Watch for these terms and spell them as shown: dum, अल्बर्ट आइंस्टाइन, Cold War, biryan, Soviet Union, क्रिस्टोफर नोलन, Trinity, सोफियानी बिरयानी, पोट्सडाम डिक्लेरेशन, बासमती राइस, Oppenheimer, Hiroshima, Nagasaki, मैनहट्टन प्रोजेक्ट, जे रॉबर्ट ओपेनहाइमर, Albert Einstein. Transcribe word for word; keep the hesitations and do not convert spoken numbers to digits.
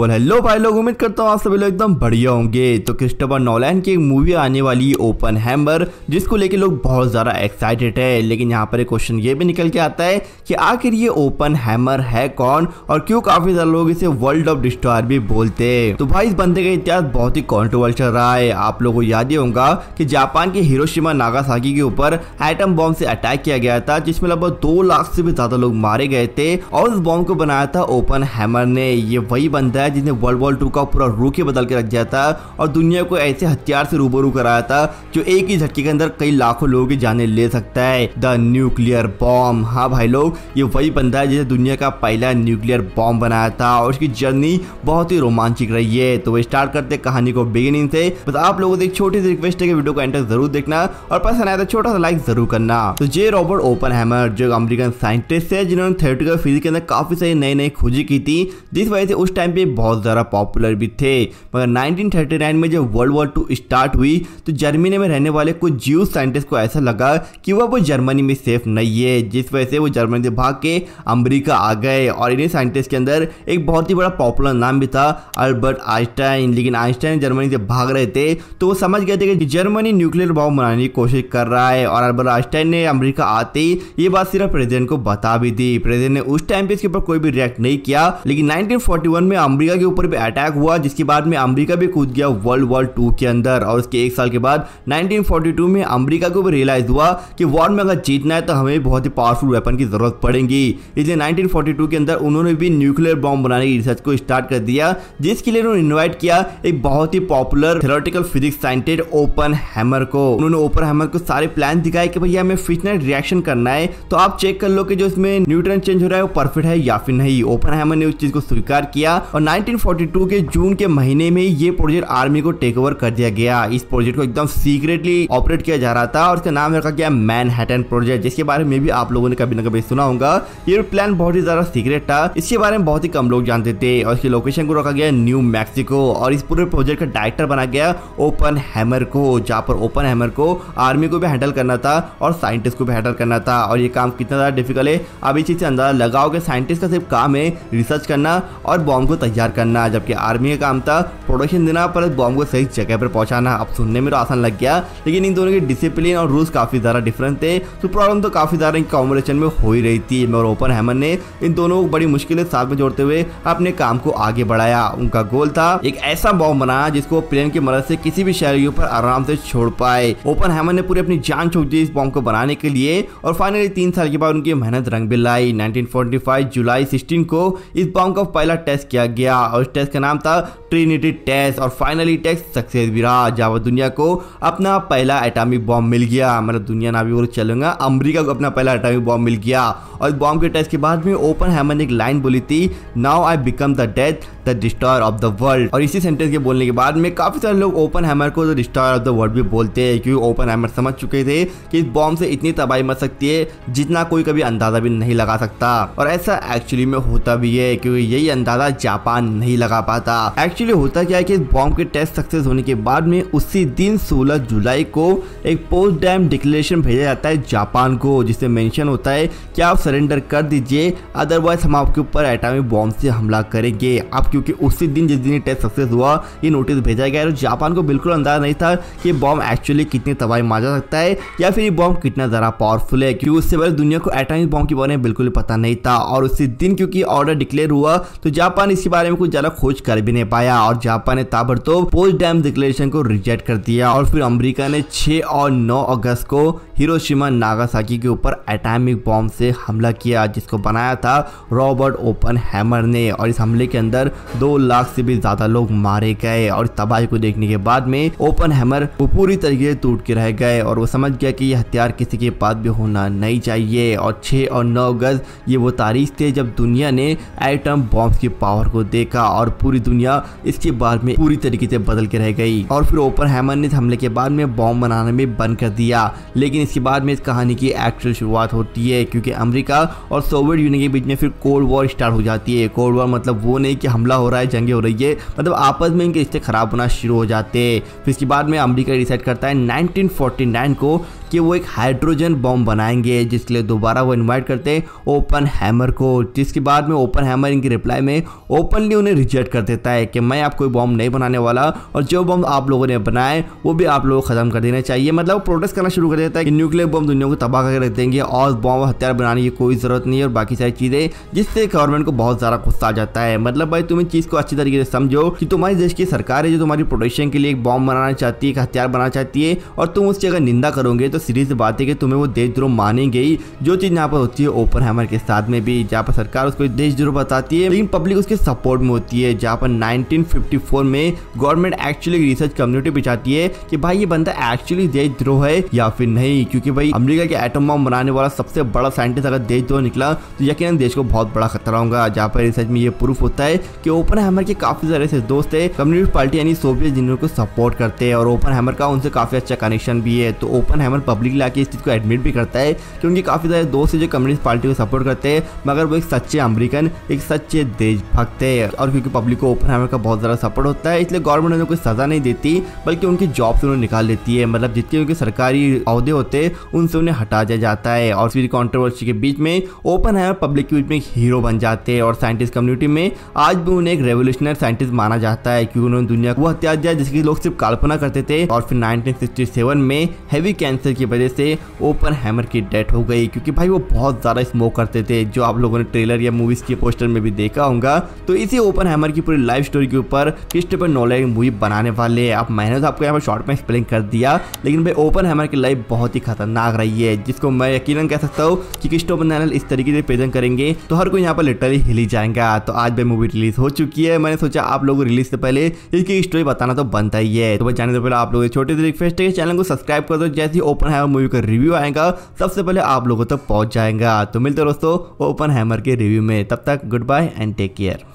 और हेलो भाई लोग, उम्मीद करता हूँ आप सभी लोग एकदम बढ़िया होंगे। तो क्रिस्टोफर नोलन की एक मूवी आने वाली ओपेनहाइमर, जिसको लेके लोग बहुत ज़्यादा एक्साइटेड है। लेकिन यहाँ पर एक क्वेश्चन ये भी निकल के आता है कि आखिर ये ओपेनहाइमर है कौन और क्यों काफ़ी सारे लोग इसे वर्ल्ड ऑफ डिस्ट्रॉयर भी बोलते हैं। तो भाई इस बंदे का इतिहास बहुत ही कॉन्ट्रोवर्शियल रहा है। आप लोगों को याद ही होगा कि जापान के हिरोशिमा नागासाकी के ऊपर एटम बॉम्ब से अटैक किया गया था, जिसमें लगभग दो लाख से भी ज़्यादा लोग मारे गए थे और उस बॉम्ब को बनाया था ओपेनहाइमर ने। ये वही बंदा जिसने वर्ल्ड वॉर टू का पूरा रूप ही बदल के रख दिया था और दुनिया को ऐसे हथियार से रूबरू कराया था जो एक ही झटके के अंदर कई लाखों लोगों की जानें ले सकता है, द न्यूक्लियर बॉम्ब। हाँ भाई लोग, ये वही बंदा है जिसने दुनिया का पहला न्यूक्लियर बॉम्ब बनाया था और उसकी जर्नी बहुत ही रोमांचक रही है। तो वो स्टार्ट करते कहानी को बिगिनिंग से। बस आप लोगों से एक छोटी सी रिक्वेस्ट है कि वीडियो को एंड तक जरूर देखना और पसंद आया तो छोटा सा लाइक जरूर करना। तो जे रॉबर्ट ओपेनहाइमर जो अमेरिकन साइंटिस्ट है, जिन्होंने थ्योरेटिकल फिजिक्स के अंदर काफी सारी नई नई खोजी की थी, जिस वजह से उस टाइम पे बहुत ज़्यादा पॉपुलर भी थे। मगर नाइनटीन थर्टी नाइन में जब वर्ल्ड वॉर टू स्टार्ट हुई तो जर्मनी में रहने वाले कुछ ज्यू साइंटिस्ट को ऐसा लगा कि वह वो जर्मनी में सेफ नहीं है, जिस वजह से वो जर्मनी से भाग के अमेरिका आ गए। और इन्हीं साइंटिस्ट के अंदर एक बहुत ही बड़ा पॉपुलर नाम भी था, अल्बर्ट आइंस्टाइन। लेकिन आइंस्टाइन जर्मनी से भाग रहे थे तो वो समझ गए थे कि जर्मनी न्यूक्लियर बॉम्ब बनाने की कोशिश कर रहा है। और अल्बर्ट आइंस्टाइन ने अमेरिका आते ही ये बात सिर्फ प्रेसिडेंट को बता भी दी। प्रेसिडेंट ने उस टाइम पे इसके ऊपर कोई भी रिएक्ट नहीं किया। लेकिन नाइनटीन फोर्टी वन में अमेरिका के ऊपर भी अटैक हुआ, जिसके बाद में अमेरिका भी कूद गया वर्ल्ड वॉर टू के अंदर। और उसके एक साल के बाद नाइनटीन फोर्टी टू में अमेरिका को भी रियलाइज हुआ कि वॉर में अगर जीतना है तो हमें बहुत ही पावरफुल वेपन की जरूरत पड़ेगी। इसलिए नाइनटीन फोर्टी टू के अंदर उन्होंने भी न्यूक्लियर बॉम्ब बनाने की रिसर्च को स्टार्ट कर दिया, जिसके लिए उन्होंने इन्वाइट किया एक बहुत ही popular theoretical physics scientist Oppenheimer को। उन्होंने ओपेनहाइमर को सारे प्लान दिखाए कि भैया हमें फिशनेट रिएक्शन करना है, तो आप चेक कर लो कि जो इसमें न्यूट्रॉन चेंज हो रहा है वो परफेक्ट है या फिर नहीं। ओपेनहाइमर ने उस चीज को स्वीकार किया और नाइनटीन फोर्टी टू के जून के महीने में ये प्रोजेक्ट आर्मी को टेक ओवर कर दिया गया। इस प्रोजेक्ट को एकदम सीक्रेटली ऑपरेट किया जा रहा था और इसका नाम रखा गया मैनहट्टन प्रोजेक्ट, जिसके बारे में भी आप लोगों ने कभी ना कभी सुना होगा। ये प्लान बहुत ही ज्यादा सीक्रेट था, इसके बारे में बहुत ही कम लोग जानते थे और इसकी लोकेशन को रखा गया न्यू मैक्सिको। और इस पूरे प्रोजेक्ट का डायरेक्टर बना गया ओपेनहाइमर को, जहाँ पर ओपेनहाइमर को आर्मी को भी हैंडल करना था और साइंटिस्ट को भी हैंडल करना था। और ये काम कितना ज्यादा डिफिकल्ट है अब इस चीज से अंदाजा लगाओ कि साइंटिस्ट का सिर्फ काम है रिसर्च करना और बॉम्ब को तैयार करना, जबकि आर्मी का काम था प्रोडक्शन देना पर बॉम्ब को सही जगह पर पहुंचाना। अब सुनने में तो आसान लग गया, लेकिन इन दोनों के डिसिप्लिन और रूल्स काफी ज्यादा डिफरेंट थे, तो प्रॉब्लम तो काफी ज्यादा इनकी कॉम्बिनेशन में हो ही रही थी। मगर ओपेनहाइमर ने इन दोनों को बड़ी मुश्किल से साथ में जोड़ते हुए अपने काम को आगे बढ़ाया। उनका गोल था एक ऐसा बॉम्ब बनाना जिसको प्लेन की मदद से किसी भी शहर के ऊपर आराम से छोड़ पाए। ओपेनहाइमर ने पूरी अपनी जान छोड़ दी इस बॉम्ब को बनाने के लिए और फाइनली तीन साल के बाद उनकी मेहनत रंग भी लाई। नाइनटीन फोर्टी फाइव जुलाई सिक्सटीन को इस बॉम्ब का पहला टेस्ट किया गया और इस टेस्ट का नाम था ट्रिनिटी टेस्ट। और फाइनली टेस्ट सक्सेस भी रहा, जहाँ दुनिया को अपना पहला एटॉमिक बॉम्ब मिल गया। मतलब दुनिया ना भी वो चलेगा, अमेरिका को अपना पहला एटॉमिक बॉम्ब मिल गया। और इस बॉम्ब के टेस्ट के बाद में ओपेनहाइमर ने एक लाइन बोली थी, now I become the death the destroyer of the world. और इसी सेंटेंस के बोलने के बाद में काफी सारे लोग ओपेनहाइमर को the destroyer of the world भी बोलते हैं, क्योंकि ओपेनहाइमर समझ चुके थे कि इस बॉम्ब से इतनी तबाही मच सकती है जितना कोई कभी अंदाजा भी नहीं लगा सकता। और ऐसा एक्चुअली में होता भी है, क्योंकि यही अंदाजा जापान नहीं लगा पाता। एक्चुअली होता क्या है कि इस बॉम्ब के टेस्ट सक्सेस होने के बाद में उसी दिन सोलह जुलाई को एक पोट्सडाम डिक्लेरेशन भेजा जाता है जापान को, जिसमें मेंशन होता है कि आप सरेंडर कर दीजिए, अदरवाइज हम आपके ऊपर एटॉमिक बॉम्ब से हमला करेंगे। अब क्योंकि उसी दिन जिस दिन टेस्ट सक्सेस हुआ ये नोटिस भेजा गया, तो जापान को बिल्कुल अंदाजा नहीं था कि बॉम्ब एक्चुअली कितनी तबाही मचा सकता है या फिर ये बॉम्ब कितना ज़रा पावरफुल है, क्योंकि उससे पहले दुनिया को एटॉमिक बॉम्ब के बारे में बिल्कुल पता नहीं था। और उसी दिन क्योंकि ऑर्डर डिक्लेयर हुआ तो जापान इसके बारे में कुछ ज़्यादा खोज कर भी नहीं पाया और जापान ने ताबड़तोड़ पोट्सडाम डिक्लेरेशन को रिजेक्ट कर दिया। और फिर अमेरिका ने छह और नौ अगस्त को हिरोशिमा नागासाकी के ऊपर एटॉमिक बॉम्ब से हमला किया, जिसको बनाया था रॉबर्ट ओपेनहाइमर ने। और इस हमले के अंदर दो लाख से भी ज़्यादा लोग मारे गए और तबाही को देखने के बाद में ओपेनहाइमर वो पूरी तरीके से टूट के रह गए और वो समझ गया कि यह हथियार किसी के पास भी होना नहीं चाहिए। और छह और नौ अगस्त ये वो तारीख थे जब दुनिया ने एटम बॉम्ब की पावर को देखा और पूरी दुनिया इसके बाद में पूरी तरीके से बदल के रह गई। और फिर ओपेनहाइमर ने हमले के बाद में बॉम्ब बनाने में बंद कर दिया। लेकिन इसके बाद में इस कहानी की एक्चुअल शुरुआत होती है, क्योंकि अमेरिका और सोवियत यूनियन के बीच में फिर कोल्ड वॉर स्टार्ट हो जाती है। कोल्ड वॉर मतलब वो नहीं कि हमला हो रहा है, जंगे हो रही है, मतलब आपस में इनके रिश्ते खराब होना शुरू हो जाते हैं। फिर इसके बाद में अमेरिका डिसाइड करता है नाइनटीन फोर्टी नाइन को कि वो एक हाइड्रोजन बॉम्ब बनाएंगे, जिसके लिए दोबारा वो इन्वाइट करते हैं ओपनहाइमर को, जिसके बाद में ओपनहाइमर इनकी रिप्लाई में ओपनली उन्हें रिजेक्ट कर देता है कि मैं आपको बॉम्ब नहीं बनाने वाला और जो बॉम्ब आप लोगों ने बनाए वो भी आप लोगों को खत्म कर देना चाहिए। मतलब वो प्रोटेस्ट करना शुरू कर देता है कि न्यूक्लियर बॉम्ब दुनिया को तबाह करके रख देंगे और बॉम्ब हथियार बनाने की कोई ज़रूरत नहीं है और बाकी सारी चीज़ें, जिससे गवर्नमेंट को बहुत सारा गुस्सा आ जाता है। मतलब भाई तुम इस चीज़ को अच्छी तरीके से समझो कि तुम्हारी देश की सरकार है जो तुम्हारी प्रोटेक्शन के लिए एक बॉम्ब बनाना चाहती है, एक हथियार बनाना चाहती है और तुम उसकी अगर निंदा करोगे तो सीधी सी बात है कि तुम्हें वो देशद्रोह मानेंगे ही, जो चीज़ यहाँ पर होती है ओपनहाइमर के साथ में भी, जहाँ पर सरकार उसको देशद्रोह बताती है लेकिन पब्लिक उसके सपोर्ट में होती है। जहाँ पर नाइनटीन फिफ्टी फोर में गवर्नमेंट एक्चुअली रिसर्च कम्युनिटी पे चाहती है कि भाई ये बंदा एक्चुअली देशद्रोह है या फिर नहीं, क्योंकि भाई अमेरिका के एटम बम बनाने वाला सबसे बड़ा साइंटिस्ट अगर देशद्रोह निकला तो यकीनन देश को बहुत बड़ा खतरा होगा। जहाँ पर रिसर्च में ये प्रूफ होता है कि ओपनहाइमर के काफी सारे ऐसे दोस्त है कम्युनिस्ट पार्टी यानी सोवियत यूनियन को सपोर्ट करते हैं और ओपनहाइमर का उनसे काफी अच्छा कनेक्शन भी है। तो ओपनहाइमर पब्लिक लाके इस चीज को एडमिट भी करता है कि उनके काफी सारे दोस्त है जो कम्युनिस्ट पार्टी को सपोर्ट करते हैं, मगर वो एक सच्चे अमेरिकन, एक सच्चे देशभक्त है और क्योंकि पब्लिक को ओपनहाइमर का बहुत ज्यादा सपोर्ट होता है इसलिए गवर्नमेंट उन्हें कोई सजा नहीं देती बल्कि उनकी जॉब से उन्हें निकाल देती है। मतलब जितने उनके सरकारी अहदे होते हैं उनसे उन्हें हटा दिया जाता है और फिर कॉन्ट्रोवर्सी के बीच में ओपनहाइमर पब्लिक के बीच में एक हीरो बन जाते हैं और साइंटिस्ट कम्युनिटी में आज भी उन्हें एक रेवोल्यूशनरी साइंटिस्ट माना जाता है, क्योंकि उन्होंने दुनिया को हथियार दिया जिसकी लोग सिर्फ कल्पना करते थे। और फिर नाइनटीन सिक्सटी सेवन में हैवी कैंसर की वजह से ओपनहाइमर की डेथ हो गई, क्योंकि भाई वो बहुत ज़्यादा स्मोक करते थे, जो आप लोगों ने ट्रेलर या मूवीज़ के पोस्टर में भी देखा होगा। तो इसी ओपनहाइमर की पूरी लाइफ स्टोरी के ऊपर क्रिस्टोफर नोलन मूवी बनाने वाले हैं। आप मैंने तो आपको यहाँ पर शॉर्ट में एक्सप्लेन कर दिया, लेकिन भाई ओपनहाइमर की लाइफ बहुत ही खतरनाक रही है, जिसको मैं यकीनन कह सकता हूँ कि क्रिस्टोफर नोलन इस तरीके से प्रेजेंट करेंगे तो हर कोई यहाँ पर लिटरली हिली जाएगा। तो आज भी मूवी रिलीज हो चुकी है, मैंने सोचा आप लोगों को रिलीज से पहले इसकी स्टोरी बताना तो बनता ही है। तो भाई जाने से पहले आप लोगों की छोटी सी रिक्वेस्ट है, चैनल को सब्सक्राइब कर दो, जैसे ही ओपनहाइमर मूवी का रिव्यू आएगा सबसे पहले आप लोगों तक पहुंच जाएगा। तो मिलते दोस्तों ओपनहाइमर के रिव्यू में, तब तक goodbye and take care.